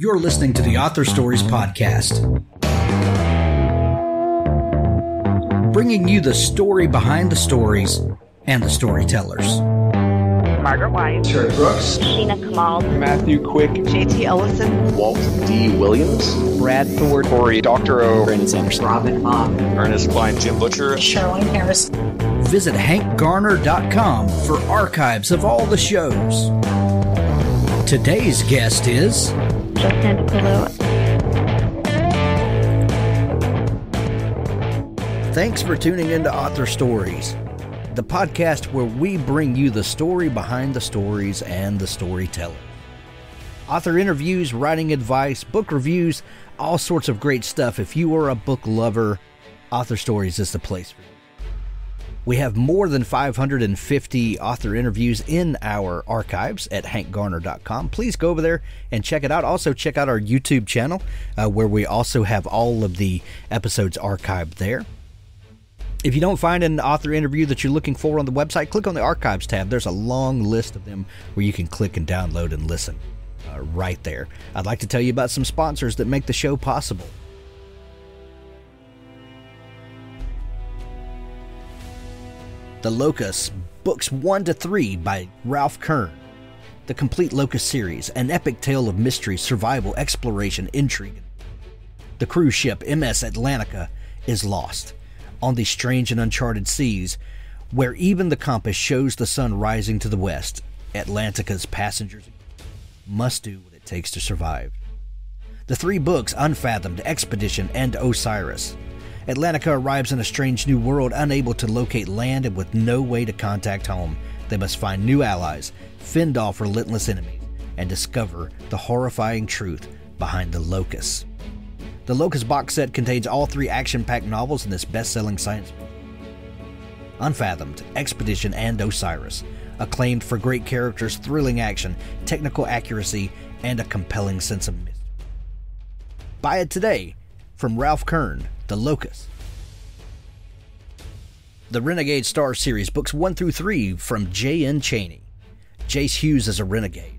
You're listening to the Author Stories Podcast, bringing you the story behind the stories and the storytellers. Margaret White, Terry Brooks, Sheena Kamal, Matthew Quick, J.T. Ellison, Walt D. Williams, Brad Thord, Corey Doctorow, Brandon Sanderson, Robin Mock, Ernest Klein, Jim Butcher, Sherwin Harris. Visit HankGarner.com for archives of all the shows. Today's guest is Jill Santopolo. Thanks for tuning into Author Stories, the podcast where we bring you the story behind the stories and the storyteller. Author interviews, writing advice, book reviews, all sorts of great stuff. If you are a book lover, Author Stories is the place for you. We have more than 550 author interviews in our archives at hankgarner.com. Please go over there and check it out. Also, check out our YouTube channel where we also have all of the episodes archived there. If you don't find an author interview that you're looking for on the website, click on the Archives tab. There's a long list of them where you can click and download and listen right there. I'd like to tell you about some sponsors that make the show possible. The Locust, Books 1 to 3 by Ralph Kern. The Complete Locust Series, an epic tale of mystery, survival, exploration, intrigue. The cruise ship MS Atlantica is lost on these strange and uncharted seas, where even the compass shows the sun rising to the west. Atlantica's passengers must do what it takes to survive. The three books, Unfathomed, Expedition, and Osiris. Atlantica arrives in a strange new world, unable to locate land and with no way to contact home. They must find new allies, fend off relentless enemies, and discover the horrifying truth behind the Locust. The Locust box set contains all three action-packed novels in this best-selling science book. Unfathomed, Expedition, and Osiris, acclaimed for great characters, thrilling action, technical accuracy, and a compelling sense of mystery. Buy it today from Ralph Kern, The Locust. The Renegade Star series, books 1 through 3 from J.N. Chaney. Jace Hughes is a renegade.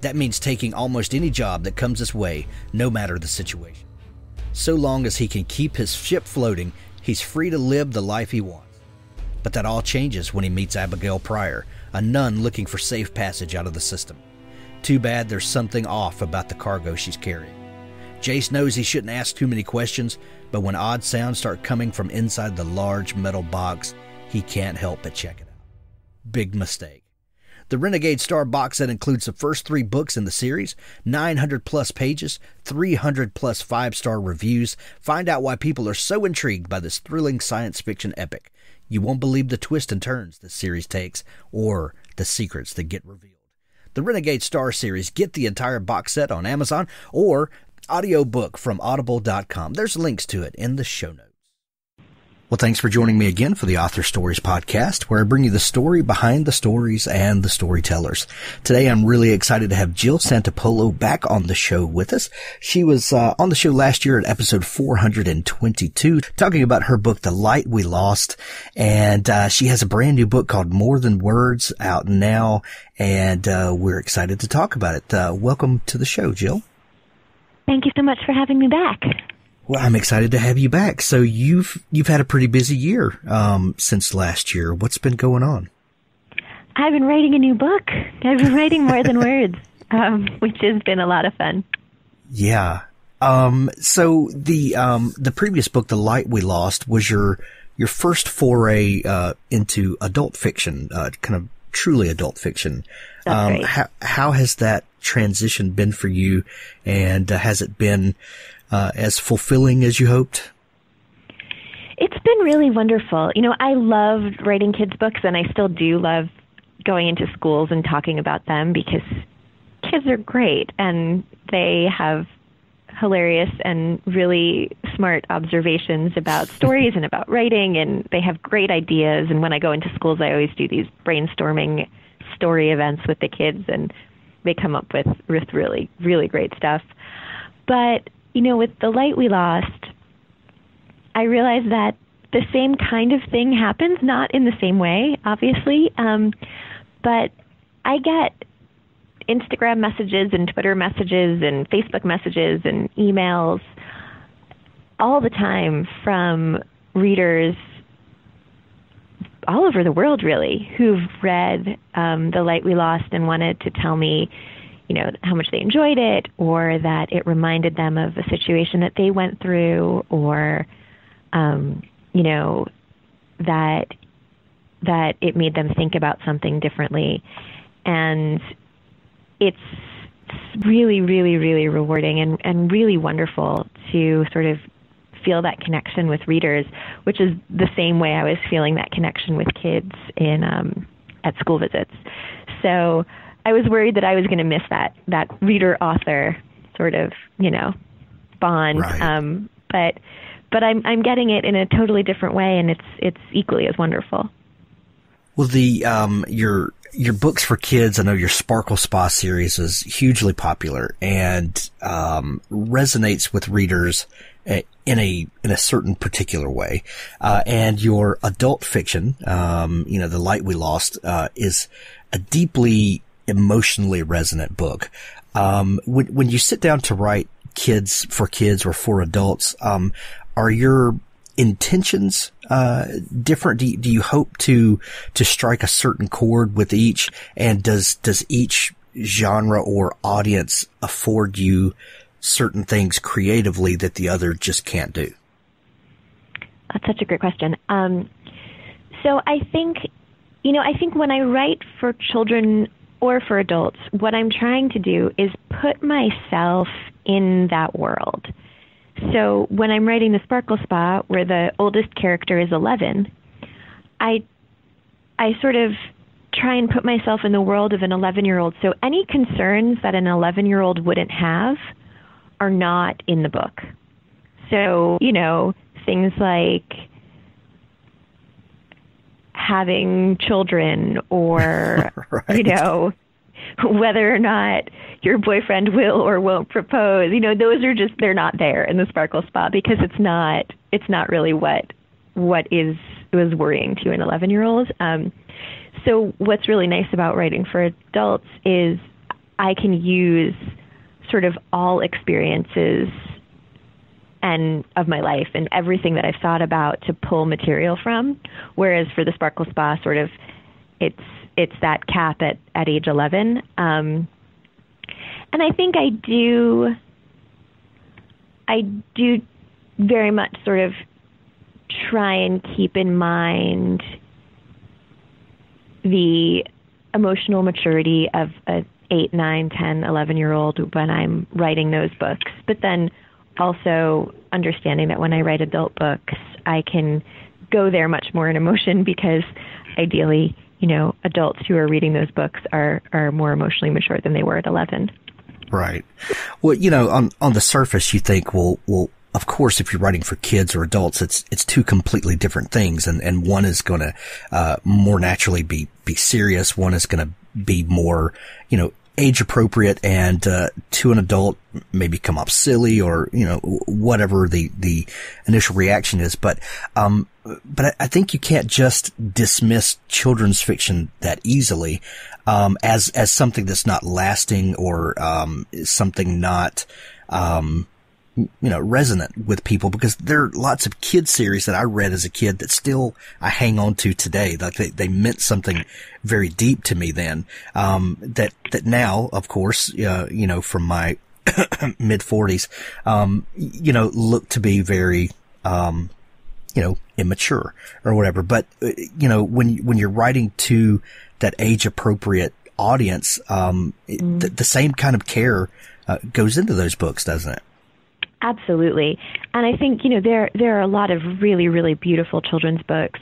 That means taking almost any job that comes his way, no matter the situation. So long as he can keep his ship floating, he's free to live the life he wants. But that all changes when he meets Abigail Pryor, a nun looking for safe passage out of the system. Too bad there's something off about the cargo she's carrying. Jace knows he shouldn't ask too many questions, but when odd sounds start coming from inside the large metal box, he can't help but check it out. Big mistake. The Renegade Star box set includes the first 3 books in the series, 900-plus pages, 300-plus 5-star reviews. Find out why people are so intrigued by this thrilling science fiction epic. You won't believe the twists and turns this series takes or the secrets that get revealed. The Renegade Star series. Get the entire box set on Amazon or audiobook from audible.com. There's links to it in the show notes. Well, thanks for joining me again for the Author Stories Podcast, where I bring you the story behind the stories and the storytellers. Today, I'm really excited to have Jill Santopolo back on the show with us. She was on the show last year at episode 422, talking about her book, The Light We Lost. And she has a brand new book called More Than Words out now, and we're excited to talk about it. Welcome to the show, Jill. Thank you so much for having me back. Well, I'm excited to have you back. So you've had a pretty busy year since last year. What's been going on? I've been writing a new book. I've been writing More Than Words, which has been a lot of fun. Yeah. So the previous book, The Light We Lost, was your first foray into adult fiction, kind of truly adult fiction. That's right. How has that transition been for you, and has it been as fulfilling as you hoped? It's been really wonderful. You know, I loved writing kids' books, and I still do love going into schools and talking about them, because kids are great, and they have hilarious and really smart observations about stories and about writing, and they have great ideas. And when I go into schools, I always do these brainstorming story events with the kids, and they come up with really, really great stuff. But you know, with The Light We Lost, I realized that the same kind of thing happens, not in the same way, obviously, but I get Instagram messages and Twitter messages and Facebook messages and emails all the time from readers all over the world, really, who've read The Light We Lost and wanted to tell me, you know, how much they enjoyed it, or that it reminded them of a situation that they went through, or, you know, that it made them think about something differently. And it's really, really, really rewarding and really wonderful to sort of feel that connection with readers, which is the same way I was feeling that connection with kids in at school visits. So I was worried that I was going to miss that reader-author sort of, you know, bond. Right. But I'm getting it in a totally different way, and it's equally as wonderful. Well, the your books for kids, I know your Sparkle Spa series is hugely popular and resonates with readers in a certain particular way. And your adult fiction, you know, The Light We Lost, is a deeply emotionally resonant book. When you sit down to write kids for kids or for adults, are your intentions different? Do you hope to strike a certain chord with each? And does each genre or audience afford you certain things creatively that the other just can't do? That's such a great question. So I think when I write for children or for adults, what I'm trying to do is put myself in that world. So when I'm writing the Sparkle Spa, where the oldest character is 11, I sort of try and put myself in the world of an 11-year-old. So any concerns that an 11-year-old wouldn't have are not in the book. So, you know, things like having children or, right. You know, whether or not your boyfriend will or won't propose, you know, those are just, they're not there in the Sparkle Spa because it's not really what was worrying to an 11-year-old. So what's really nice about writing for adults is I can use sort of all experiences and of my life and everything that I've thought about to pull material from. Whereas for the Sparkle Spa, sort of, it's that cap at age 11. And I think I do very much sort of try and keep in mind the emotional maturity of an 8, 9, 10, 11-year-old when I'm writing those books. But then also understanding that when I write adult books, I can go there much more in emotion because ideally, you know, adults who are reading those books are more emotionally mature than they were at 11. Right. Well, you know, on the surface, you think, well, of course, if you're writing for kids or adults, it's two completely different things. And one is going to, more naturally be serious. One is going to be more, you know, age appropriate and, to an adult, maybe come up silly or, you know, whatever the initial reaction is. But I think you can't just dismiss children's fiction that easily, as something that's not lasting or, something not, you know, resonant with people, because there are lots of kid series that I read as a kid that still I hang on to today. Like they meant something very deep to me then. That now, of course, you know, from my mid-40s, you know, look to be very, you know, immature or whatever. But, you know, when you're writing to that age appropriate audience, the same kind of care, goes into those books, doesn't it? Absolutely. And I think, you know, there are a lot of really, really beautiful children's books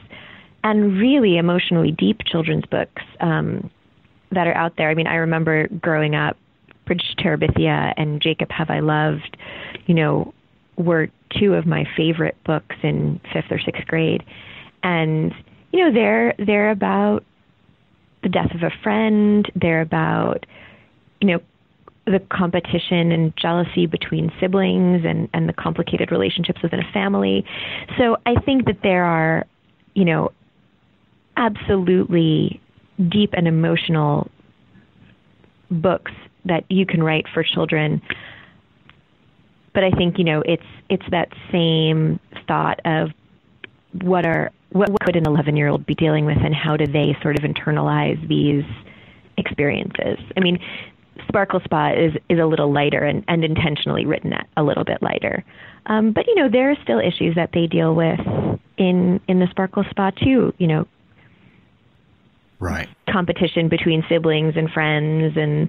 and really emotionally deep children's books that are out there. I mean, I remember growing up, Bridge to Terabithia and Jacob Have I Loved, you know, were two of my favorite books in 5th or 6th grade. And, you know, they're about the death of a friend. They're about, you know, the competition and jealousy between siblings and the complicated relationships within a family. So I think that there are, you know, absolutely deep and emotional books that you can write for children. But I think, you know, it's that same thought of what could an 11-year-old be dealing with, and how do they sort of internalize these experiences? I mean, Sparkle Spa is a little lighter and intentionally written a little bit lighter. But, you know, there are still issues that they deal with in the Sparkle Spa too, you know. Right. Competition between siblings and friends, and,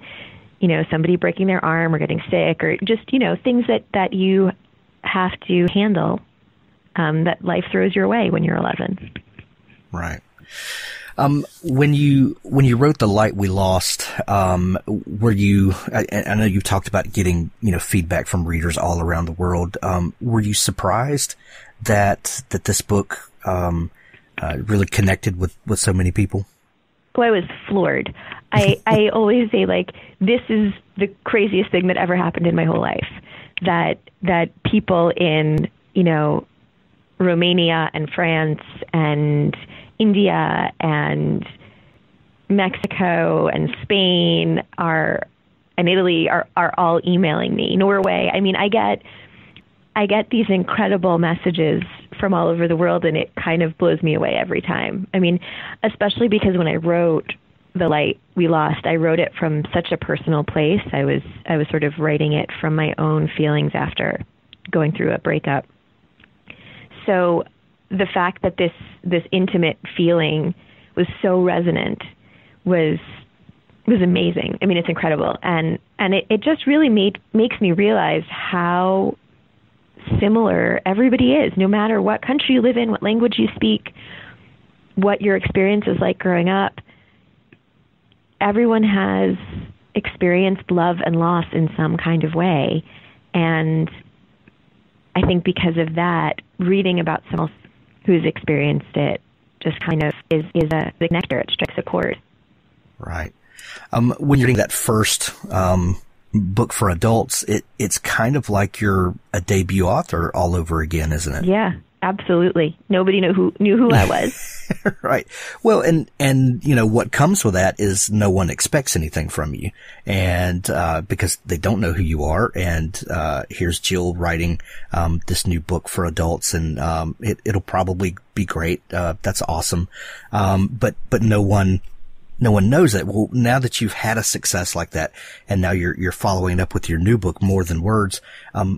you know, somebody breaking their arm or getting sick, or just, you know, things that you have to handle that life throws your way when you're 11. Right. When you wrote The Light We Lost, were you, I know you talked about getting, you know, feedback from readers all around the world. Were you surprised that this book, really connected with so many people? Well, I was floored. I always say, like, this is the craziest thing that ever happened in my whole life, that people in, you know, Romania and France and India and Mexico and Spain and Italy are all emailing me. Norway. I mean, I get these incredible messages from all over the world, and it kind of blows me away every time. I mean, especially because when I wrote The Light We Lost, I wrote it from such a personal place. I was sort of writing it from my own feelings after going through a breakup. So the fact that this intimate feeling was so resonant was amazing. I mean, it's incredible. And it just really makes me realize how similar everybody is, no matter what country you live in, what language you speak, what your experience is like growing up. Everyone has experienced love and loss in some kind of way. And I think because of that, reading about someone else who's experienced it just kind of is a connector. It strikes a chord. Right. When you're doing that first book for adults, it's kind of like you're a debut author all over again, isn't it? Yeah, absolutely. Nobody knew who I was. Right. Well, and you know, what comes with that is no one expects anything from you, and because they don't know who you are. And here's Jill writing this new book for adults, and it'll probably be great. That's awesome. But no one knows it. Well, now that you've had a success like that, and now you're following up with your new book, More Than Words,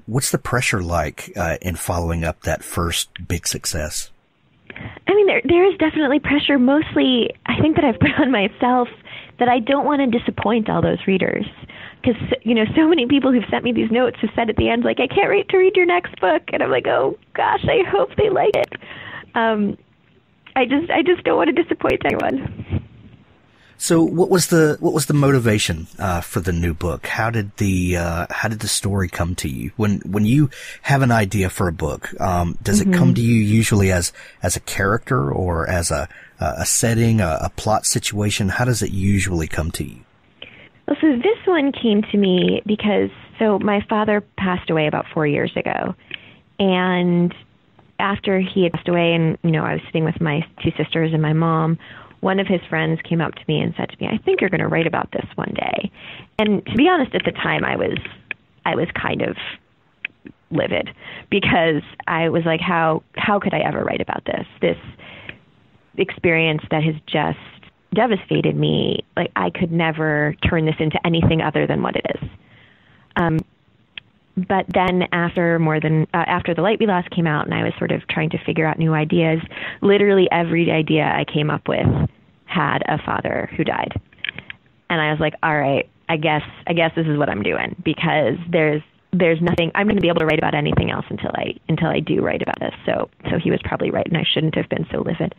what's the pressure like in following up that first big success? I mean, there is definitely pressure. Mostly, I think that I've put on myself that I don't want to disappoint all those readers, because, you know, so many people who've sent me these notes have said at the end, like, I can't wait to read your next book, and I'm like, oh gosh, I hope they like it. I just don't want to disappoint anyone. So what was the motivation for the new book? How did the story come to you? When you have an idea for a book, does it come to you usually as a character, or as a setting, a plot situation? How does it usually come to you? Well, so this one came to me because my father passed away about 4 years ago, and after he had passed away, and, you know, I was sitting with my two sisters and my mom, one of his friends came up to me and said to me, I think you're going to write about this one day. And to be honest, at the time I was kind of livid, because I was like, how could I ever write about this? This experience that has just devastated me. Like, I could never turn this into anything other than what it is. But then after The Light We Lost came out, and I was sort of trying to figure out new ideas, literally every idea I came up with had a father who died. And I was like, all right, I guess this is what I'm doing, because there's nothing, I'm going to be able to write about anything else until I do write about this. So he was probably right, and I shouldn't have been so livid.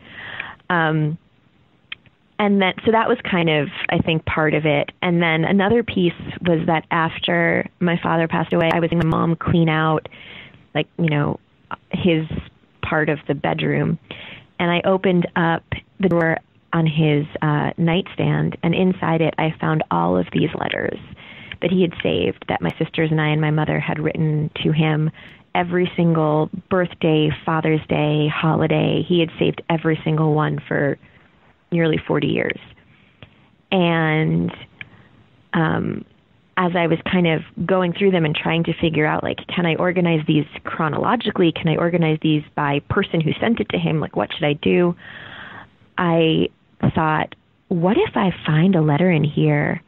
So that was kind of, I think, part of it. And then another piece was that after my father passed away, I was helping my mom clean out, like, you know, his part of the bedroom. And I opened up the drawer on his nightstand, and inside it I found all of these letters that he had saved, that my sisters and I and my mother had written to him. Every single birthday, Father's Day, holiday, he had saved every single one for nearly 40 years. And as I was kind of going through them and trying to figure out, like, can I organize these chronologically? Can I organize these by person who sent it to him? Like, what should I do? I thought, what if I find a letter in here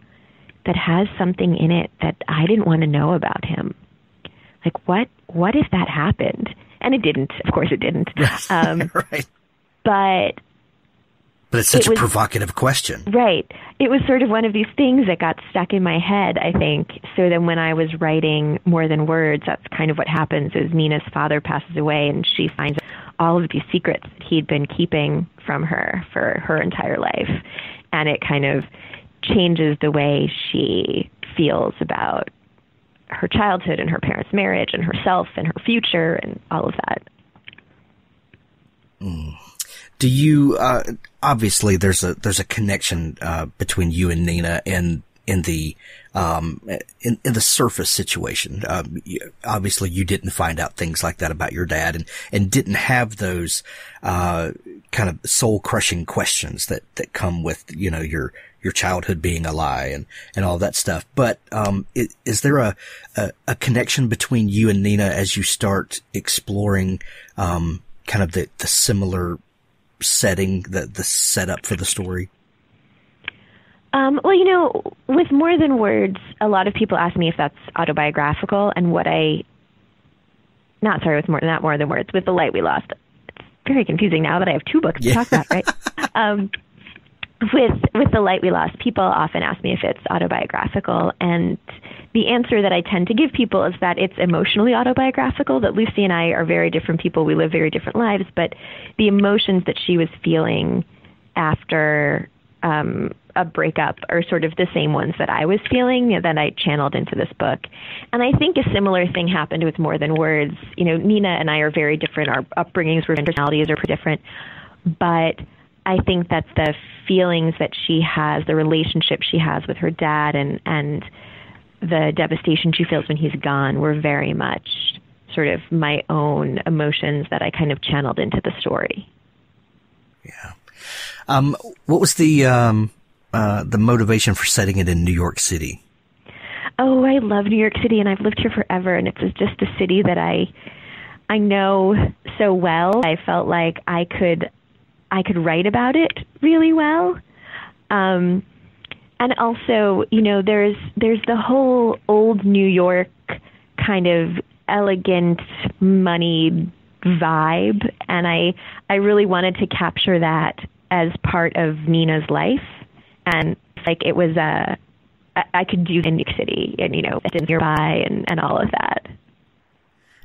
that has something in it that I didn't want to know about him? Like, what if that happened? And it didn't. Of course it didn't. Right. But it's such a provocative question. Right. It was sort of one of these things that got stuck in my head, I think. So then when I was writing More Than Words, that's kind of what happens is Nina's father passes away and she finds all of these secrets that he'd been keeping from her for her entire life. And it kind of changes the way she feels about her childhood and her parents' marriage and herself and her future and all of that. Mm. Do you obviously there's a connection between you and Nina in the surface situation. Obviously, you didn't find out things like that about your dad and didn't have those kind of soul crushing questions that come with, you know, your childhood being a lie and all that stuff. But is there a connection between you and Nina as you start exploring kind of the similar setting, the setup for the story? Well, you know, with More Than Words, a lot of people ask me if that's autobiographical, and with The Light We Lost. It's very confusing now that I have two books to talk about, right? With The Light We Lost, people often ask me if it's autobiographical, and the answer that I tend to give people is that it's emotionally autobiographical, that Lucy and I are very different people, we live very different lives, but the emotions that she was feeling after a breakup are sort of the same ones that I was feeling that I channeled into this book. And I think a similar thing happened with More Than Words. You know, Nina and I are very different, our upbringings, our personalities are pretty different, but I think that the feelings that she has, the relationship she has with her dad and the devastation she feels when he's gone were very much sort of my own emotions that I kind of channeled into the story. Yeah. What was the motivation for setting it in New York City? Oh, I love New York City, and I've lived here forever, and it's just a city that I know so well. I felt like I could write about it really well. And also, you know, there's the whole old New York kind of elegant money vibe. And I really wanted to capture that as part of Nina's life. And like, it was, I could do in New York City and, you know, it's nearby and all of that.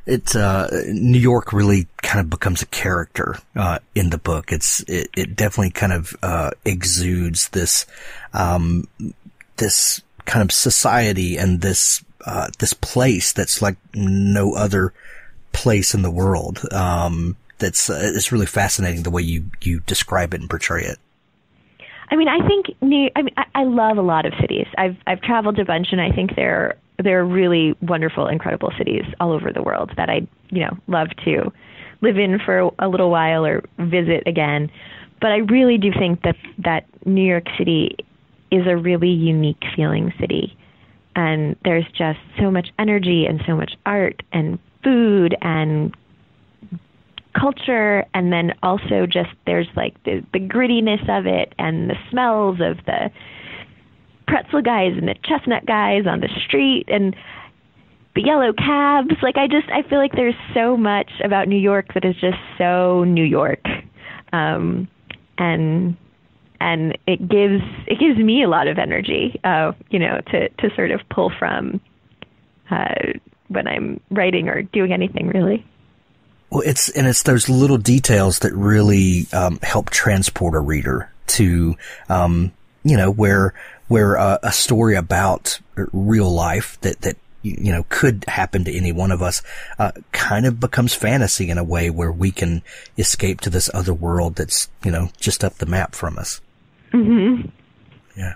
It's New York really kind of becomes a character in the book. It definitely kind of exudes this this kind of society and this place that's like no other place in the world. That's it's really fascinating the way you describe it and portray it. I mean, I love a lot of cities. I've traveled a bunch, and I think there are really wonderful, incredible cities all over the world that I'd, you know, love to live in for a little while or visit again. But I really do think that New York City is a really unique feeling city. And there's just so much energy and so much art and food and culture. And then also just there's like the grittiness of it and the smells of the pretzel guys and the chestnut guys on the street and the yellow cabs. Like, I feel like there's so much about New York that is just so New York. And it gives me a lot of energy, you know, to sort of pull from, when I'm writing or doing anything really. Well, it's those little details that really, help transport a reader to, you know, where a story about real life that you know could happen to any one of us kind of becomes fantasy in a way where we can escape to this other world that's, you know, just up the map from us. Mm-hmm. Yeah.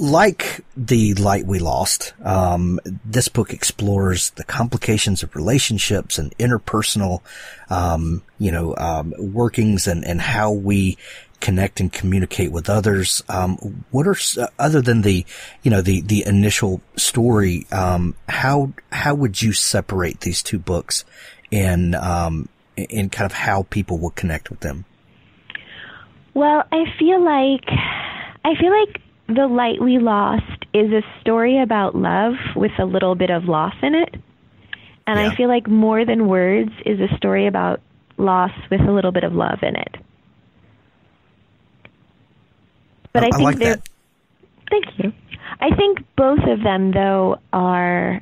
Like The Light We Lost, this book explores the complications of relationships and interpersonal, workings and how we connect and communicate with others. What are, other than the initial story, how would you separate these two books in kind of how people will connect with them? Well, I feel like The Light We Lost is a story about love with a little bit of loss in it. And yeah. I feel like More Than Words is a story about loss with a little bit of love in it. But I think like that. Thank you. I think both of them, though, are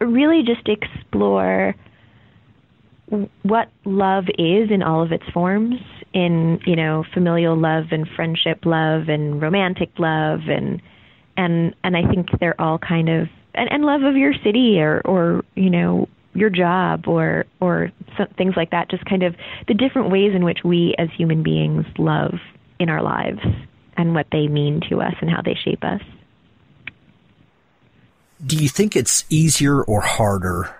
really just explore what love is in all of its forms, in, familial love and friendship love and romantic love and I think they're all kind of, and love of your city or your job or things like that, just kind of the different ways in which we as human beings love in our lives and what they mean to us and how they shape us. Do you think it's easier or harder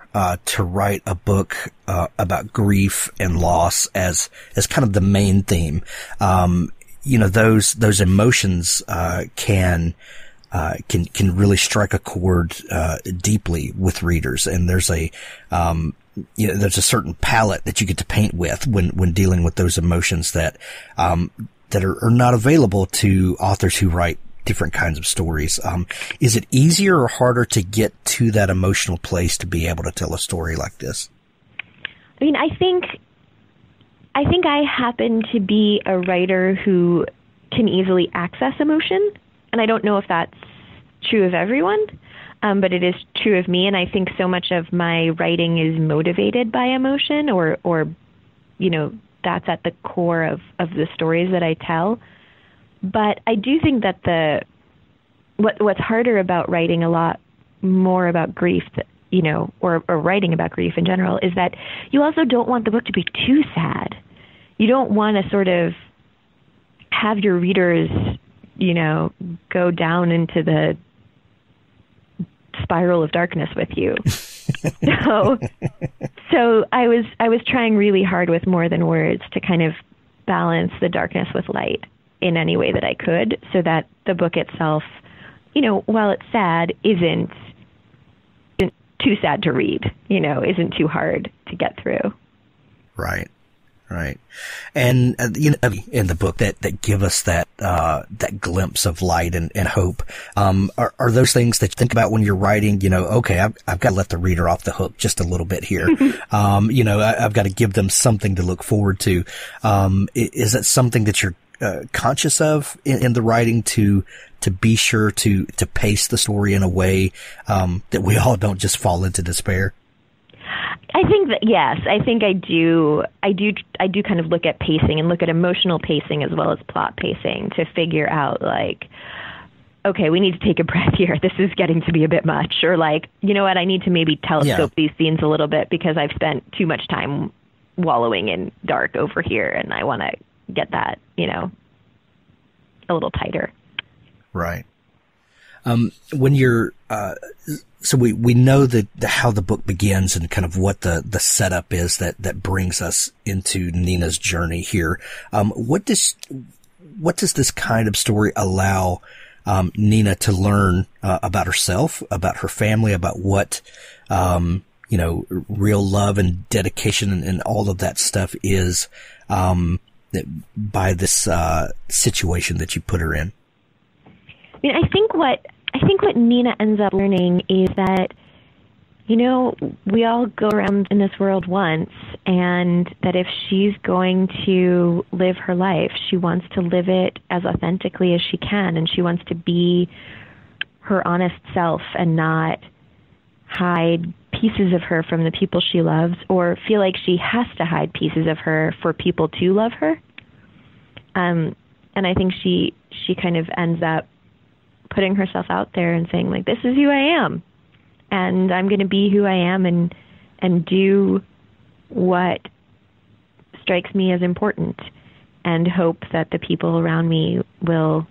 to write a book about grief and loss as kind of the main theme? Those emotions can really strike a chord deeply with readers, and there's a certain palette that you get to paint with when dealing with those emotions that are not available to authors who write different kinds of stories. Is it easier or harder to get to that emotional place to be able to tell a story like this? I mean, I think I happen to be a writer who can easily access emotion, and I don't know if that's true of everyone, but it is true of me, and I think so much of my writing is motivated by emotion or that's at the core of the stories that I tell. But I do think that what's harder about writing a lot more about grief, or writing about grief in general, is that you also don't want the book to be too sad. You don't want to sort of have your readers, go down into the spiral of darkness with you. So I was trying really hard with More Than Words to kind of balance the darkness with light in any way that I could, so that the book itself, while it's sad, isn't too sad to read, isn't too hard to get through. Right. And, in the book that give us that glimpse of light and hope, are those things that you think about when you're writing, okay, I've got to let the reader off the hook just a little bit here. I've got to give them something to look forward to. Is that something that you're conscious of in the writing to be sure to pace the story in a way that we all don't just fall into despair? I think that, yes, I think I do. I do kind of look at pacing and look at emotional pacing as well as plot pacing to figure out, like, okay, we need to take a breath here. This is getting to be a bit much, or like, you know what, I need to maybe telescope these scenes a little bit because I've spent too much time wallowing in dark over here, and I want to get that, a little tighter. Right. When you're, so we know that how the book begins and kind of what the setup is that brings us into Nina's journey here. What does this kind of story allow, Nina to learn, about herself, about her family, about what, real love and dedication and all of that stuff is, by this situation that you put her in? I mean, I think what Nina ends up learning is that, we all go around in this world once, and that if she's going to live her life, she wants to live it as authentically as she can, and she wants to be her honest self and not hide pieces of her from the people she loves, or feel like she has to hide pieces of her for people to love her. And I think she kind of ends up putting herself out there and saying, like, this is who I am, and I'm going to be who I am and do what strikes me as important. and hope that the people around me will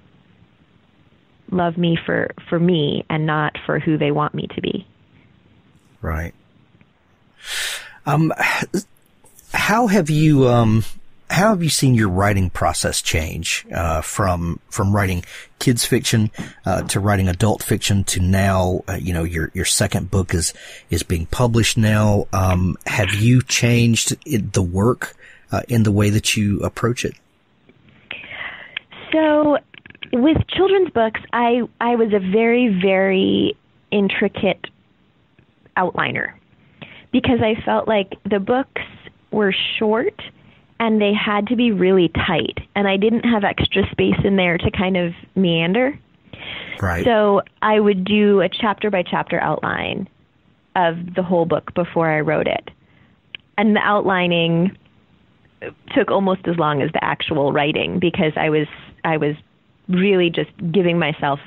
love me for me and not for who they want me to be. Right. How have you seen your writing process change from writing kids fiction to writing adult fiction to now? Your second book is being published now. Have you changed the work in the way that you approach it? So, with children's books, I was a very, very intricate outliner because I felt like the books were short and they had to be really tight, and I didn't have extra space in there to kind of meander. Right. So I would do a chapter by chapter outline of the whole book before I wrote it. And the outlining took almost as long as the actual writing because I was really just giving myself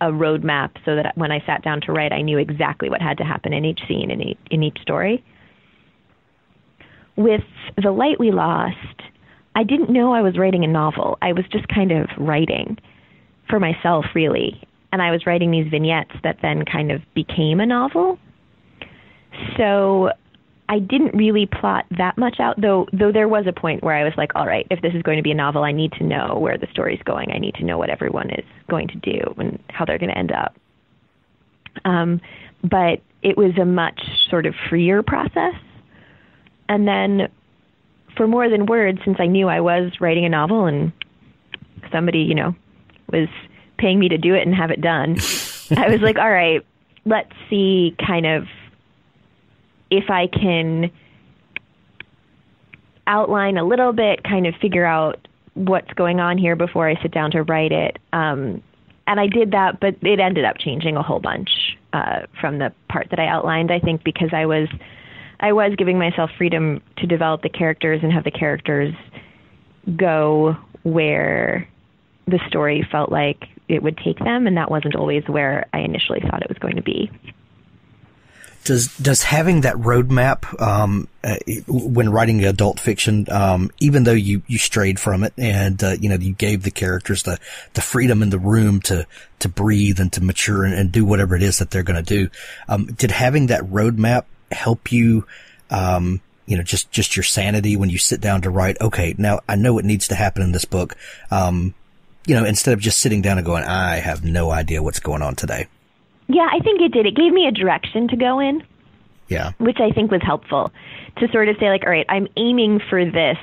a roadmap so that when I sat down to write, I knew exactly what had to happen in each scene, in each story. With The Light We Lost, I didn't know I was writing a novel. I was just kind of writing for myself, really. And I was writing these vignettes that then kind of became a novel. So I didn't really plot that much out, though there was a point where I was like, all right, if this is going to be a novel, I need to know where the story's going. I need to know what everyone is going to do and how they're going to end up. But it was a much sort of freer process. And then for More Than Words, since I knew I was writing a novel and somebody, was paying me to do it and have it done, I was like, all right, let's see kind of if I can outline a little bit, kind of figure out what's going on here before I sit down to write it. And I did that, but it ended up changing a whole bunch from the part that I outlined, I think, because I was giving myself freedom to develop the characters and have the characters go where the story felt like it would take them, and that wasn't always where I initially thought it was going to be. Does having that roadmap when writing adult fiction, even though you strayed from it and you gave the characters the freedom and the room to breathe and to mature and do whatever it is that they're going to do, did having that roadmap help you, just your sanity when you sit down to write? Okay, now I know what needs to happen in this book. Instead of just sitting down and going, I have no idea what's going on today. Yeah, I think it did. It gave me a direction to go in. Yeah, which I think was helpful to sort of say, like, all right, I'm aiming for this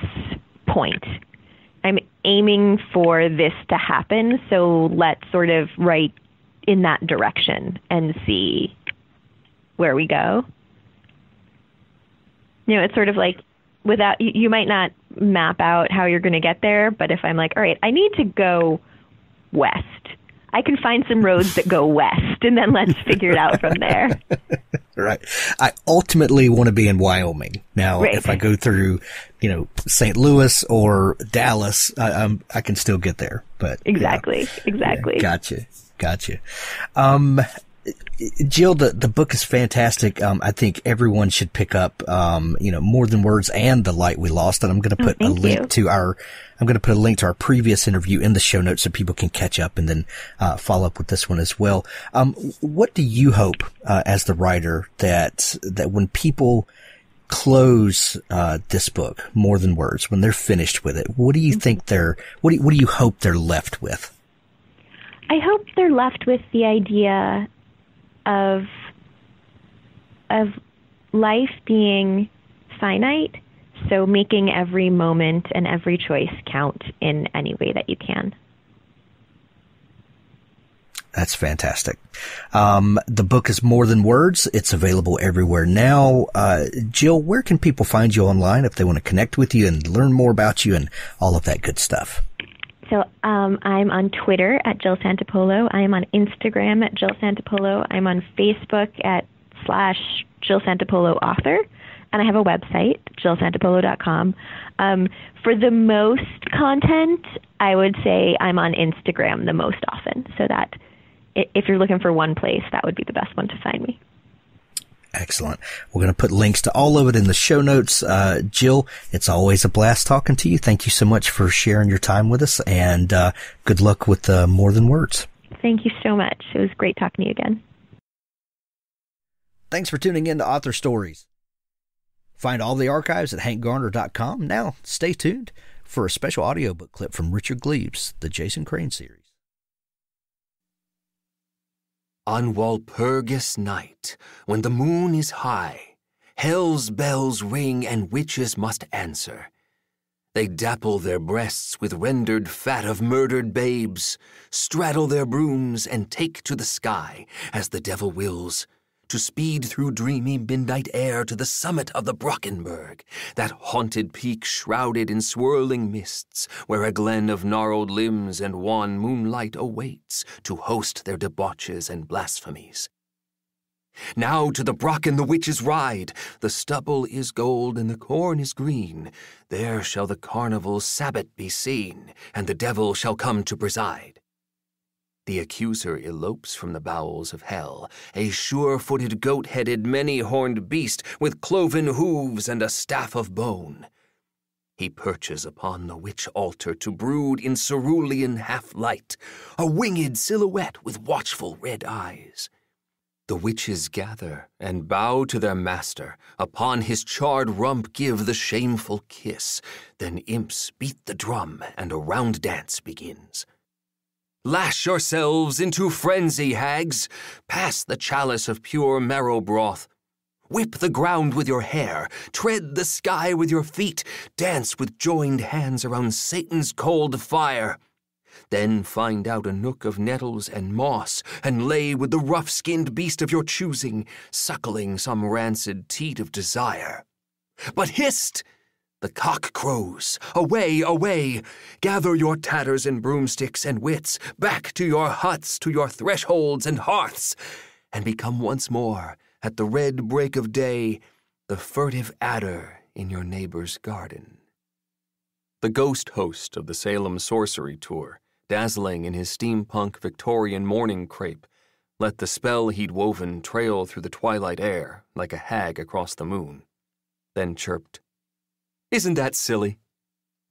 point. I'm aiming for this to happen. So let's sort of write in that direction and see where we go. It's sort of like without you might not map out how you're going to get there. But if I'm like, all right, I need to go west, I can find some roads that go west and then let's figure it out from there. Right. I ultimately want to be in Wyoming. Now, right. If I go through, St. Louis or Dallas, I can still get there. But Exactly. Yeah, gotcha. Jill, the book is fantastic. I think everyone should pick up, More Than Words and The Light We Lost. And I'm going to put a link to our previous interview in the show notes so people can catch up and then follow up with this one as well. What do you hope as the writer that when people close this book, More Than Words, when they're finished with it, what do you think what do you hope they're left with? I hope they're left with the idea of life being finite, so making every moment and every choice count in any way that you can. That's fantastic. The book is More Than Words. It's available everywhere now. Jill, where can people find you online if they want to connect with you and learn more about you and all of that good stuff? So I'm on Twitter at Jill Santopolo. I'm on Instagram at Jill Santopolo. I'm on Facebook at /Jill Santopolo author. And I have a website, jillsantopolo.com. For the most content, I would say I'm on Instagram the most often. So that if you're looking for one place, that would be the best one to find me. Excellent. We're going to put links to all of it in the show notes. Jill, it's always a blast talking to you. Thank you so much for sharing your time with us, and good luck with More Than Words. Thank you so much. It was great talking to you again. Thanks for tuning in to Author Stories. Find all the archives at hankgarner.com. Now, stay tuned for a special audiobook clip from Richard Gleaves, The Jason Crane Series. On Walpurgis night, when the moon is high, hell's bells ring and witches must answer. They dapple their breasts with rendered fat of murdered babes, straddle their brooms and take to the sky, as the devil wills, to speed through dreamy midnight air to the summit of the Brockenberg, that haunted peak shrouded in swirling mists, where a glen of gnarled limbs and wan moonlight awaits to host their debauches and blasphemies. Now to the Brocken the witches ride. The stubble is gold and the corn is green. There shall the carnival Sabbath be seen, and the devil shall come to preside. The accuser elopes from the bowels of hell, a sure-footed, goat-headed, many-horned beast with cloven hooves and a staff of bone. He perches upon the witch altar to brood in cerulean half-light, a winged silhouette with watchful red eyes. The witches gather and bow to their master, upon his charred rump give the shameful kiss, then imps beat the drum and a round dance begins. Lash yourselves into frenzy, hags. Pass the chalice of pure marrow broth. Whip the ground with your hair. Tread the sky with your feet. Dance with joined hands around Satan's cold fire. Then find out a nook of nettles and moss, and lay with the rough-skinned beast of your choosing, suckling some rancid teat of desire. But hist! The cock crows. Away, away! Gather your tatters and broomsticks and wits, back to your huts, to your thresholds and hearths, and become once more, at the red break of day, the furtive adder in your neighbor's garden. The ghost host of the Salem Sorcery Tour, dazzling in his steampunk Victorian morning crepe, let the spell he'd woven trail through the twilight air like a hag across the moon, then chirped, "Isn't that silly?"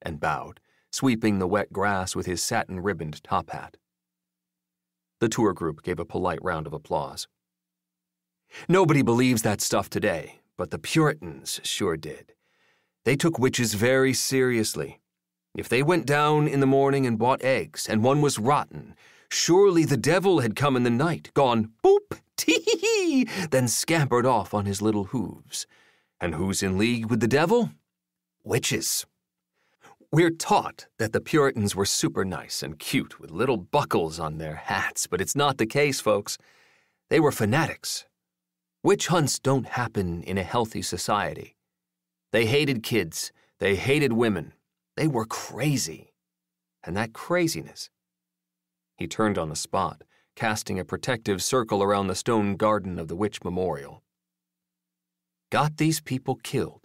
and bowed, sweeping the wet grass with his satin-ribboned top hat. The tour group gave a polite round of applause. Nobody believes that stuff today, but the Puritans sure did. They took witches very seriously. If they went down in the morning and bought eggs, and one was rotten, surely the devil had come in the night, gone boop, tee-hee-hee, then scampered off on his little hooves. And who's in league with the devil? Witches. We're taught that the Puritans were super nice and cute with little buckles on their hats, but it's not the case, folks. They were fanatics. Witch hunts don't happen in a healthy society. They hated kids. They hated women. They were crazy. And that craziness. He turned on the spot, casting a protective circle around the stone garden of the witch memorial. Got these people killed.